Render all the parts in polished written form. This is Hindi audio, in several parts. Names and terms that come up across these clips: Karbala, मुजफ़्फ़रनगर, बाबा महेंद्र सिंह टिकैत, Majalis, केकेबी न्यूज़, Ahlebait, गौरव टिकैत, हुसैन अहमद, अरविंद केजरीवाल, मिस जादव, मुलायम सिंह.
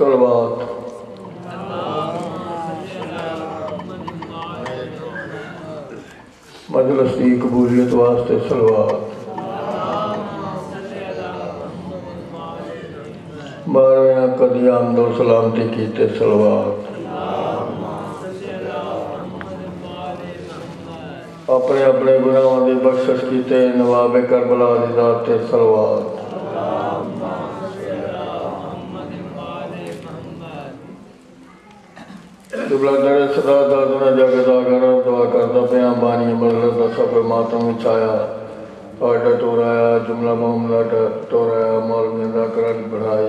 सल्लल्लाहु मजलस की कबूलियत वास्ते सलवात। बारहवें कदी आमदो सलामती कीते सलवात। अपने अपने गुनाहों की बख्शिश कीते नवाब करबला दी ज़ात ते सलवात। जुबला दरे सदा दादना जगदा करा दुआ करता पे बानी मदद का सब मातम छाया आडा टोराया जुमला मामला टोराया मौलवी अदा करन बढ़ाई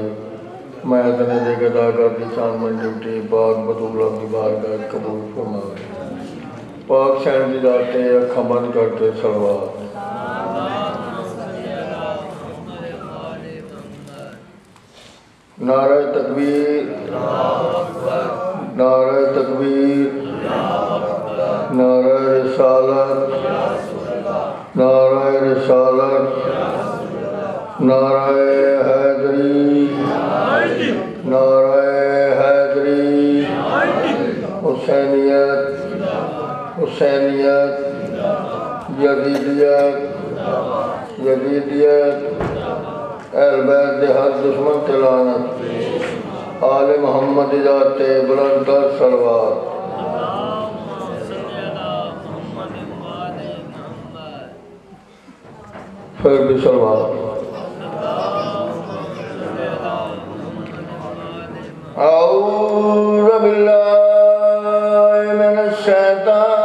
मैं तने जगदा कर दी शान मन ड्यूटी बाग बदूल की बारगाह कबूल फरमा पाक शान दी दात ते अखा बंद करते सलवात। नारा तकबीर, नारा तकबीर, नारा रिसालत, नारा रिसालत, नारा हैदरी, नारा हैदरी, हुसैनियत, हुसैनियत, यजीदियत, यजीदियत, अहल बैत दे हर दुश्मन ते लानत आले मुहम्मद जात ते बुलंद कर सलवात। फिर भी सलवात। औज़ु बिल्लाहि मिनश शैतान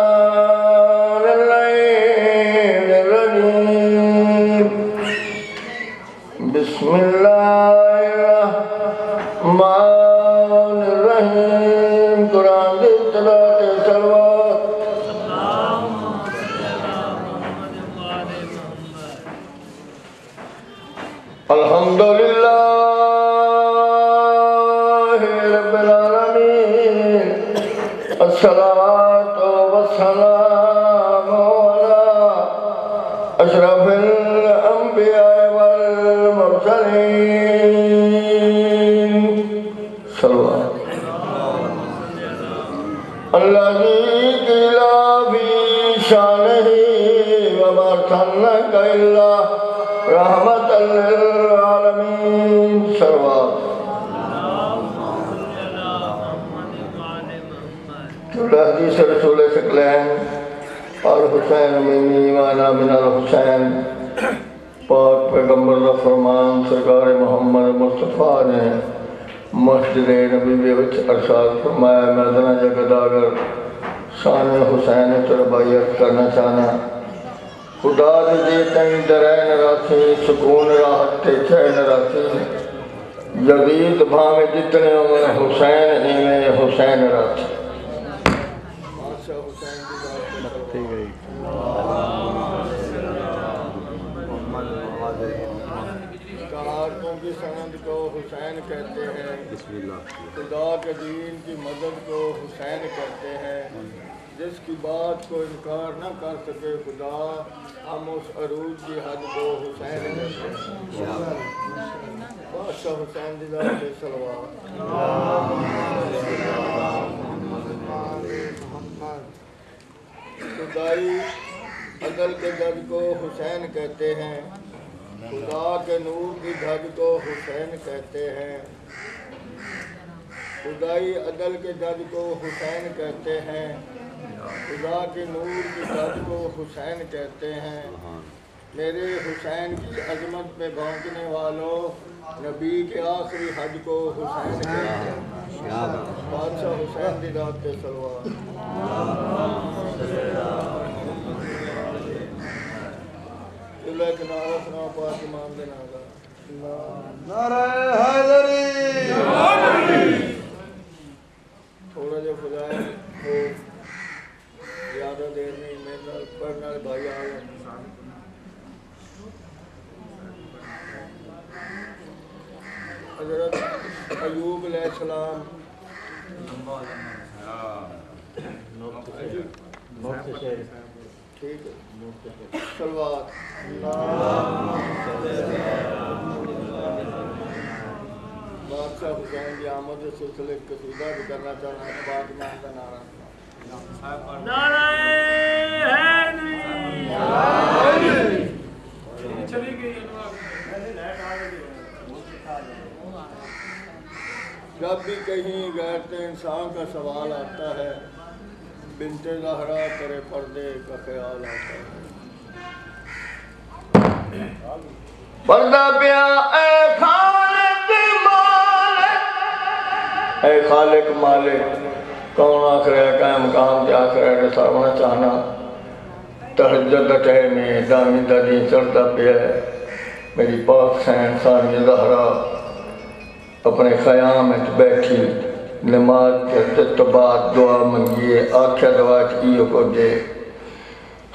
साहब हुसैन अहमद सिलसिले कसीदा भी करना चाह रहा हूँ बाद का नारा नारायण चली गई। जब भी कहीं गैरते इंसान का सवाल आता है, बिनते जहरा तेरे पर्दे का ख्याल आता है। पर्दा पिया ऐ खालिक मालिक कौन आखिर कायम काम के आखिर सामना चाहना तहज्जुद चाहे में दामी दादी चढ़ता पिया मेरी पाक सैन सामी जहरा अपने खयाम बैठी नमाज के तो बाद दुआ मंगिए आख्या दवा की को दे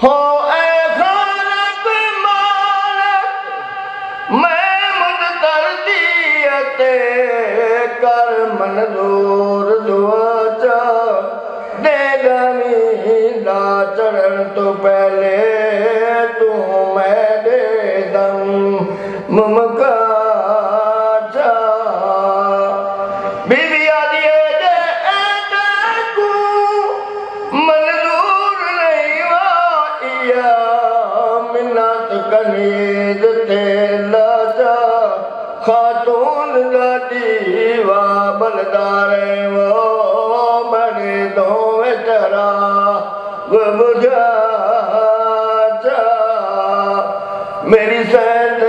हो ऐ खालिक मालिक मैं मुंतज़र दियते कर मंजूर दुआ चा दे जानी ना चढ़न तो पहले तू मैं दे दम मुमका मेरी सैन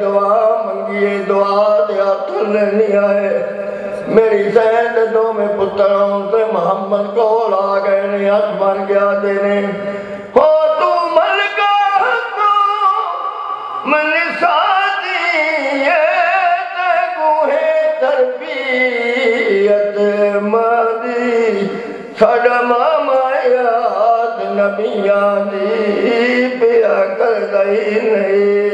दुआ मंगिए दुआ नहीं आए मेरी सैन दो में पुत्रों से मोहम्मद को ला गए ने हथ बन गया देने हो तू मन का मन साहे तरबियत मादी साडा मामायाद नबिया दी पिया कर गई नहीं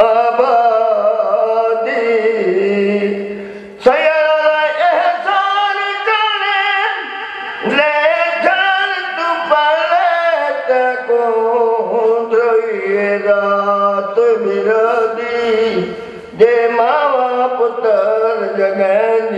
आबादी सयारा एहसान करे ले चल तू पले तको रोए रात बिरादी दे मावा पुत्र जगह